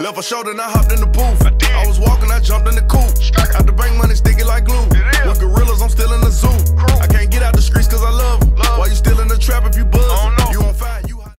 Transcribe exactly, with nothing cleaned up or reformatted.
Left a shoulder and I hopped in the booth. I, I was walking, I jumped in the coupe. Out the bank.